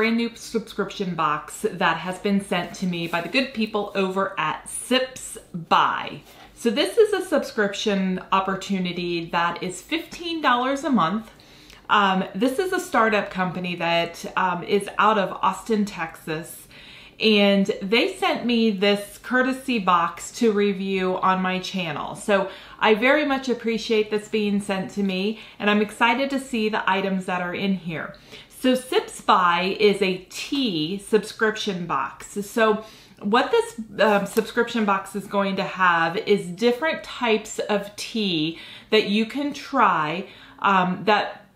brand new subscription box that has been sent to me by the good people over at Sips by. So this is a subscription opportunity that is $15 a month. This is a startup company that is out of Austin, Texas, and they sent me this courtesy box to review on my channel. So I very much appreciate this being sent to me, and I'm excited to see the items that are in here. So Sips by is a tea subscription box. So what this subscription box is going to have is different types of tea that you can try that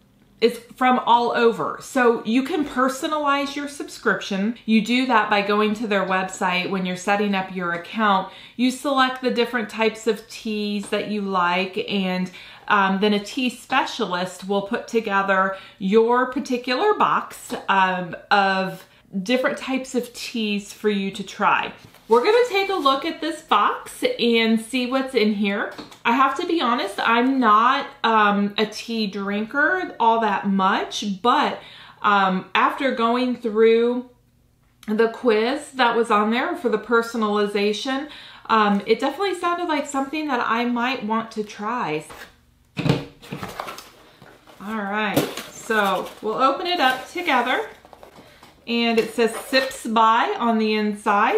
is from all over. So you can personalize your subscription. You do that by going to their website. When you're setting up your account, you select the different types of teas that you like, and then a tea specialist will put together your particular box of different types of teas for you to try. We're gonna take a look at this box and see what's in here. I have to be honest, I'm not a tea drinker all that much, but after going through the quiz that was on there for the personalization, it definitely sounded like something that I might want to try. All right, so we'll open it up together. And it says Sips by on the inside.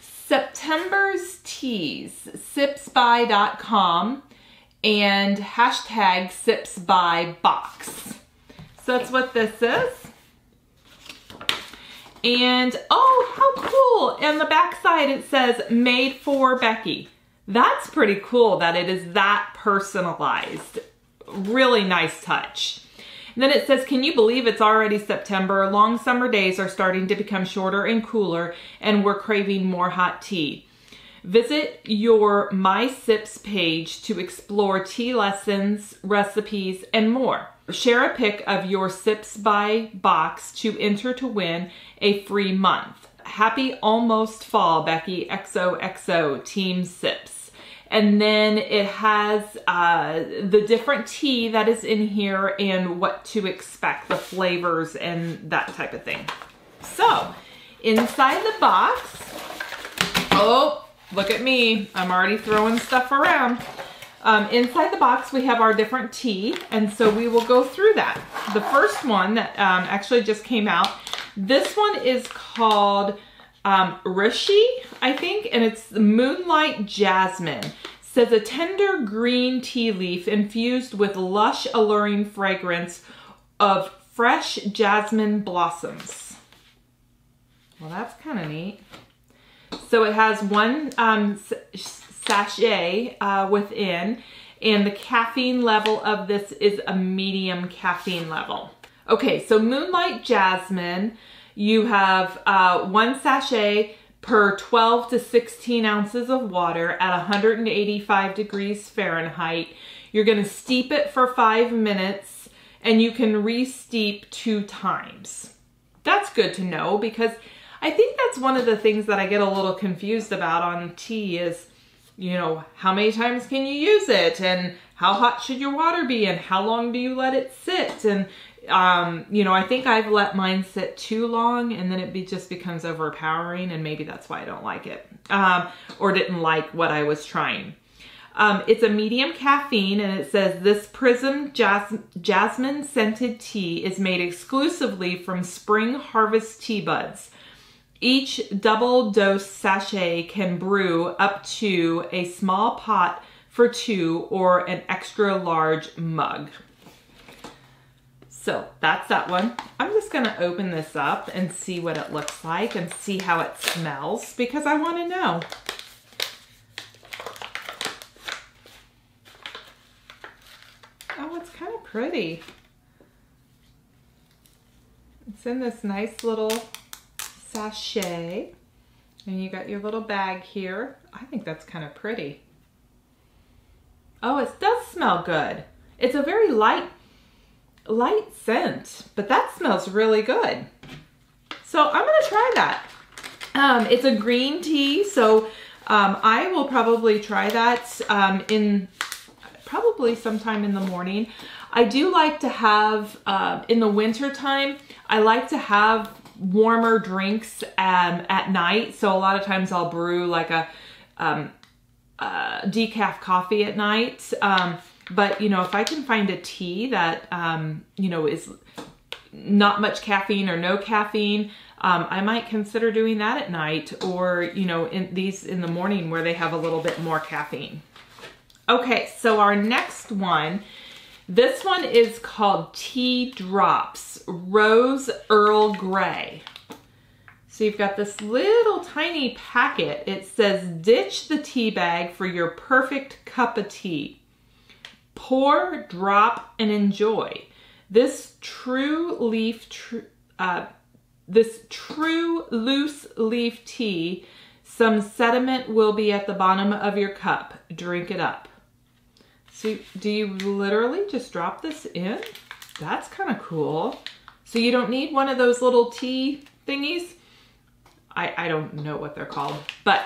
September's Teas, sipsby.com, and hashtag sipsbybox. So that's what this is. And oh, how cool. And the back side, it says made for Becky. That's pretty cool that it is that personalized. Really nice touch. Then it says, can you believe it's already September? Long summer days are starting to become shorter and cooler, and we're craving more hot tea. Visit your My Sips page to explore tea lessons, recipes, and more. Share a pic of your Sips by box to enter to win a free month. Happy almost fall, Becky. XOXO Team Sips. And then it has the different tea that is in here and what to expect, the flavors and that type of thing. So inside the box, oh, look at me. I'm already throwing stuff around. Inside the box, we have our different tea. And so we will go through that. The first one that actually just came out, this one is called Rishi, I think, and it's Moonlight Jasmine. It says a tender green tea leaf infused with lush, alluring fragrance of fresh jasmine blossoms. Well, that's kind of neat. So it has one sachet within, and the caffeine level of this is a medium caffeine level. Okay, so Moonlight Jasmine. You have one sachet per 12 to 16 ounces of water at 185 degrees Fahrenheit. You're gonna steep it for 5 minutes, and you can re-steep 2 times. That's good to know, because I think that's one of the things that I get a little confused about on tea is, you know, how many times can you use it, and how hot should your water be, and how long do you let it sit? And you know, I think I've let mine sit too long, and then it just becomes overpowering, and maybe that's why I don't like it, or didn't like what I was trying. It's a medium caffeine, and it says this Prism Jasmine scented tea is made exclusively from spring harvest tea buds. Each double dose sachet can brew up to a small pot for 2 or an extra large mug. So that's that one. I'm just gonna open this up and see what it looks like and see how it smells, because I wanna know. Oh, it's kind of pretty. It's in this nice little sachet, and you got your little bag here. I think that's kind of pretty. Oh, it does smell good. It's a very light scent, but that smells really good. So I'm gonna try that. It's a green tea, so I will probably try that in probably sometime in the morning. I do like to have, in the winter time, I like to have warmer drinks at night. So a lot of times I'll brew like a decaf coffee at night. But you know, if I can find a tea that, you know, is not much caffeine or no caffeine, I might consider doing that at night, or, you know, in these in the morning where they have a little bit more caffeine. Okay, so our next one, this one is called Tea Drops, Rose Earl Grey. So you've got this little tiny packet. It says, ditch the tea bag for your perfect cup of tea. Pour, drop, and enjoy. This true loose leaf tea, some sediment will be at the bottom of your cup. Drink it up. So do you literally just drop this in? That's kind of cool. So you don't need one of those little tea thingies. I don't know what they're called, but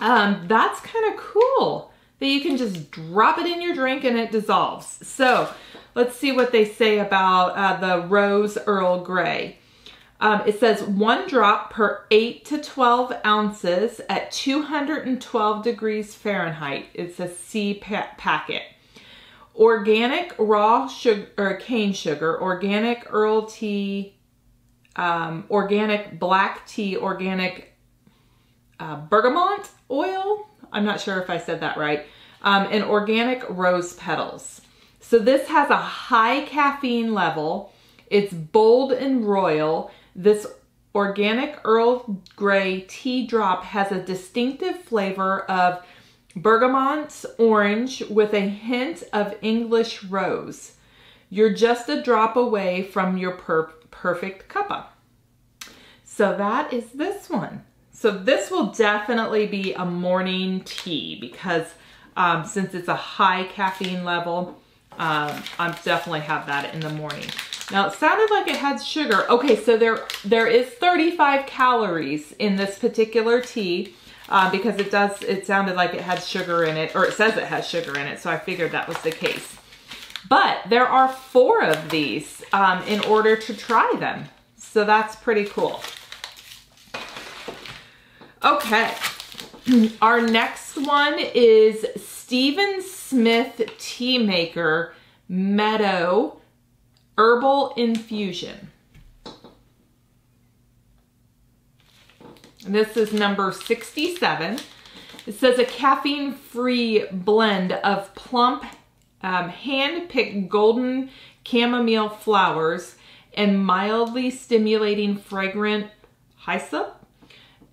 that's kind of cool that you can just drop it in your drink and it dissolves. So let's see what they say about the Rose Earl Grey. It says 1 drop per 8 to 12 ounces at 212 degrees Fahrenheit. It's a C packet. Organic raw sugar, or cane sugar, organic Earl tea, organic black tea, organic bergamot oil. I'm not sure if I said that right. And organic rose petals. So this has a high caffeine level. It's bold and royal. This organic Earl Grey tea drop has a distinctive flavor of bergamot orange with a hint of English rose. You're just a drop away from your perfect cuppa. So that is this one. So this will definitely be a morning tea because since it's a high caffeine level, I definitely have that in the morning. Now, it sounded like it had sugar. Okay, so there is 35 calories in this particular tea because it does. It sounded like it had sugar in it, or it says it has sugar in it, so I figured that was the case. But there are 4 of these in order to try them, so that's pretty cool. Okay, our next one is Steven Smith Tea Maker Meadow Herbal Infusion. This is number 67. It says a caffeine-free blend of plump, hand-picked golden chamomile flowers and mildly stimulating fragrant hyssop,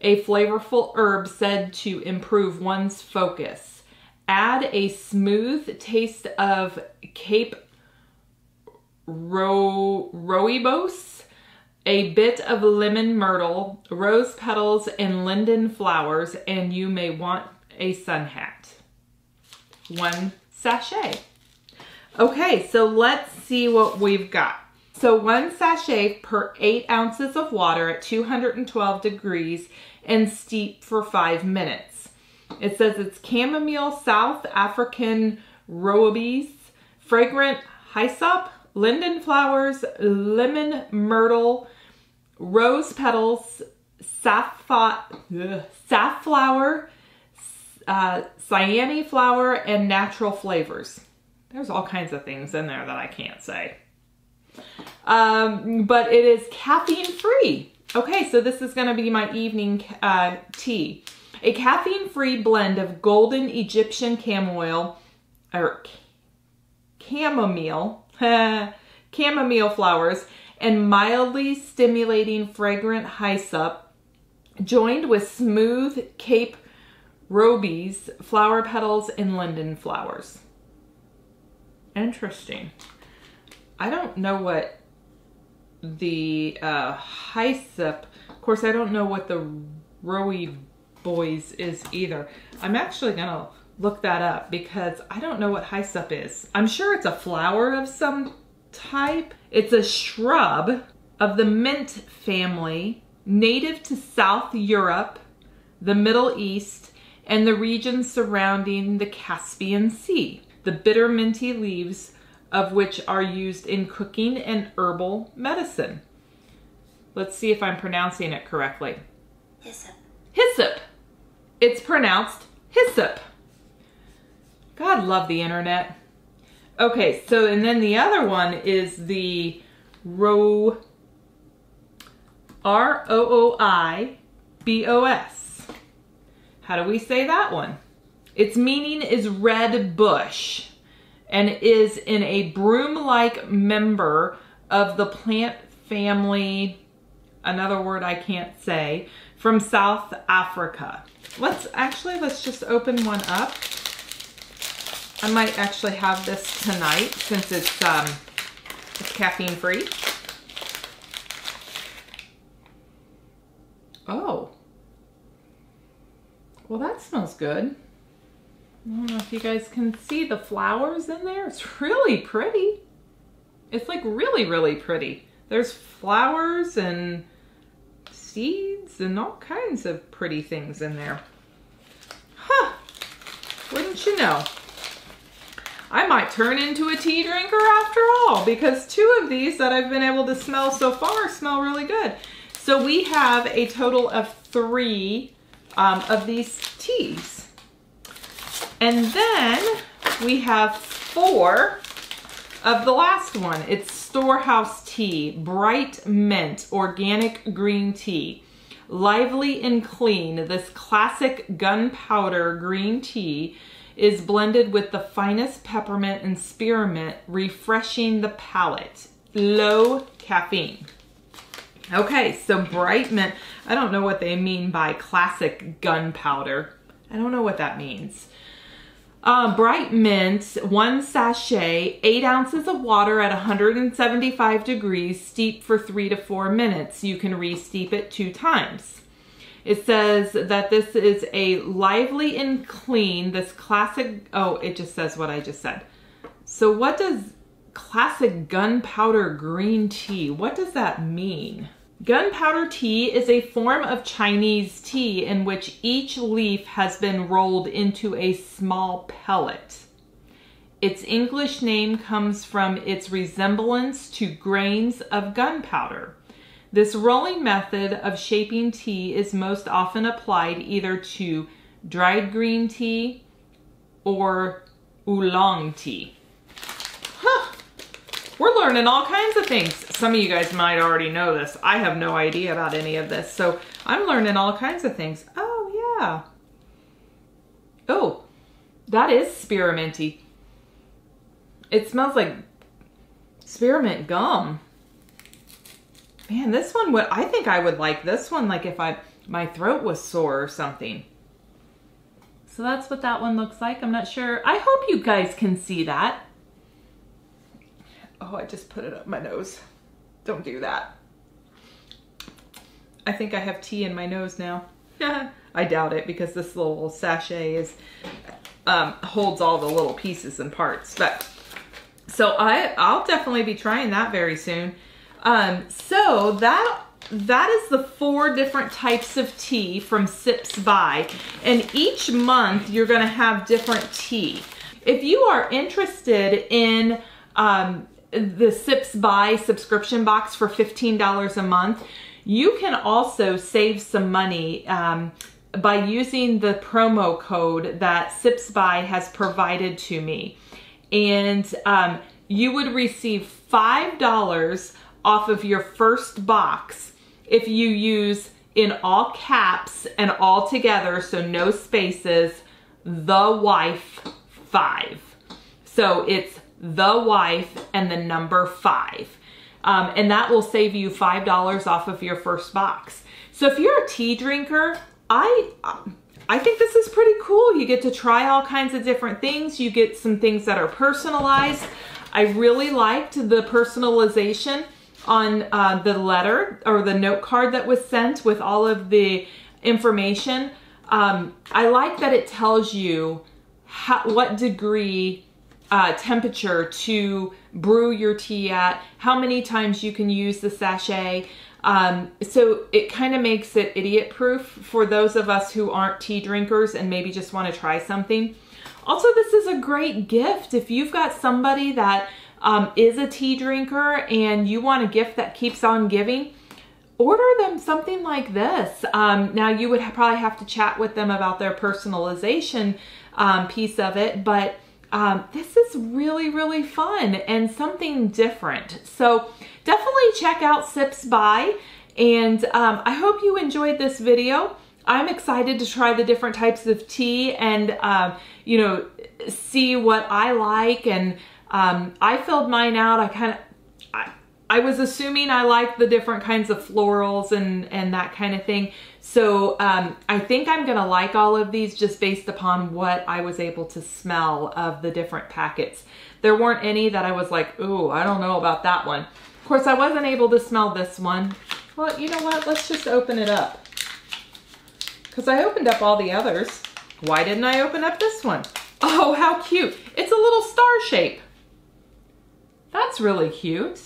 a flavorful herb said to improve one's focus. Add a smooth taste of Cape Rooibos, a bit of lemon myrtle, rose petals, and linden flowers, and you may want a sun hat. 1 sachet. Okay, so let's see what we've got. So 1 sachet per 8 ounces of water at 212 degrees and steep for 5 minutes. It says it's chamomile, South African rooibos, fragrant hyssop, linden flowers, lemon myrtle, rose petals, safflower, cyane flower, and natural flavors. There's all kinds of things in there that I can't say. But it is caffeine free. Okay, so this is going to be my evening tea. A caffeine-free blend of golden Egyptian chamomile, or chamomile flowers and mildly stimulating fragrant hyssop, joined with smooth Cape Rooibos flower petals and linden flowers. Interesting. I don't know what the hyssop, of course I don't know what the rooibos is either. I'm actually gonna look that up because I don't know what hyssop is. I'm sure it's a flower of some type. It's a shrub of the mint family, native to South Europe, the Middle East, and the regions surrounding the Caspian Sea. The bitter minty leaves of which are used in cooking and herbal medicine. Let's see if I'm pronouncing it correctly. Hyssop. Hyssop. It's pronounced hyssop. God love the internet. Okay, so and then the other one is the R-O-O-I-B-O-S. How do we say that one? Its meaning is red bush and is in a broom-like member of the plant family, another word I can't say, from South Africa. Let's just open one up. I might actually have this tonight since it's caffeine free. Oh, well that smells good. I don't know if you guys can see the flowers in there. It's really pretty. It's like really, really pretty. There's flowers and seeds and all kinds of pretty things in there. Huh, wouldn't you know? I might turn into a tea drinker after all, because two of these that I've been able to smell so far smell really good. So we have a total of three of these teas. And then we have four of the last one. It's Storehouse Tea, Bright Mint, Organic Green Tea. Lively and clean, this classic gunpowder green tea is blended with the finest peppermint and spearmint, refreshing the palate. Low caffeine. Okay, so Bright Mint. I don't know what they mean by classic gunpowder. I don't know what that means. Bright Mint, one sachet, 8 ounces of water at 175 degrees, steep for 3 to 4 minutes. You can re-steep it 2 times. It says that this is a lively and clean, this classic, oh, it just says what I just said. So what does classic gunpowder green tea, what does that mean? Gunpowder tea is a form of Chinese tea in which each leaf has been rolled into a small pellet. Its English name comes from its resemblance to grains of gunpowder. This rolling method of shaping tea is most often applied either to dried green tea or oolong tea. We're learning all kinds of things. Some of you guys might already know this. I have no idea about any of this. So I'm learning all kinds of things. Oh yeah. Oh, that is spearminty. It smells like spearmint gum. Man, this one would, I think I would like this one. Like if my throat was sore or something. So that's what that one looks like. I'm not sure. I hope you guys can see that. Oh, I just put it up my nose. Don't do that. I think I have tea in my nose now. I doubt it because this little sachet is holds all the little pieces and parts. But so I'll definitely be trying that very soon. So that is the 4 different types of tea from Sips By, and each month you're going to have different tea. If you are interested in the Sips By subscription box for $15 a month, you can also save some money by using the promo code that Sips By has provided to me. And you would receive $5 off of your first box if you use, in all caps and all together, so no spaces, THEWIFE5. So it's The Wife and the number 5. And that will save you $5 off of your first box. So if you're a tea drinker, I think this is pretty cool. You get to try all kinds of different things. You get some things that are personalized. I really liked the personalization on the letter or the note card that was sent with all of the information. I like that it tells you what degree temperature to brew your tea at, how many times you can use the sachet. So it kind of makes it idiot proof for those of us who aren't tea drinkers and maybe just want to try something. Also, this is a great gift if you've got somebody that is a tea drinker and you want a gift that keeps on giving. Order them something like this. Now you would probably have to chat with them about their personalization piece of it, but this is really, really fun and something different. So definitely check out Sips By, and I hope you enjoyed this video. I'm excited to try the different types of tea and, you know, see what I like. And I filled mine out. I was assuming I liked the different kinds of florals and that kind of thing. So I think I'm gonna like all of these just based upon what I was able to smell of the different packets. There weren't any that I was like, ooh, I don't know about that one. Of course, I wasn't able to smell this one. Well, you know what? Let's just open it up, because I opened up all the others. Why didn't I open up this one? Oh, how cute. It's a little star shape. That's really cute.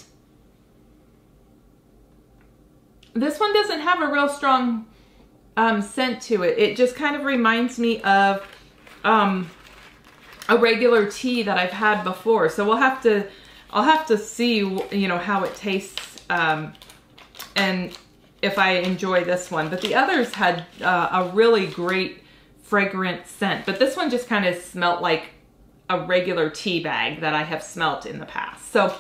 This one doesn't have a real strong scent to it. It just kind of reminds me of a regular tea that I've had before. So I'll have to see, you know, how it tastes and if I enjoy this one. But the others had a really great fragrant scent. But this one just kind of smelt like a regular tea bag that I have smelt in the past. So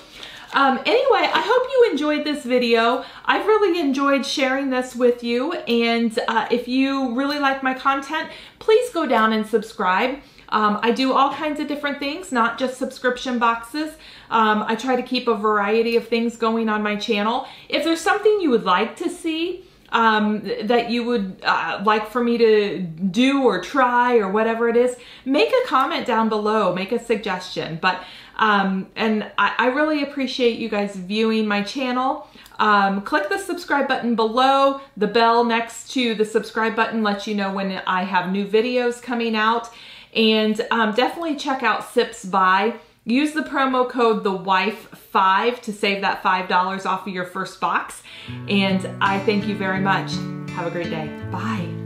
anyway, I hope you enjoyed this video. I've really enjoyed sharing this with you, and if you really like my content, please go down and subscribe. I do all kinds of different things, not just subscription boxes. I try to keep a variety of things going on my channel. If there's something you would like to see, that you would like for me to do or try or whatever it is, make a comment down below, make a suggestion. But and I really appreciate you guys viewing my channel. Click the subscribe button below. The bell next to the subscribe button lets you know when I have new videos coming out. And definitely check out Sips By. Use the promo code THEWIFE5 to save that $5 off of your first box. And I thank you very much. Have a great day. Bye.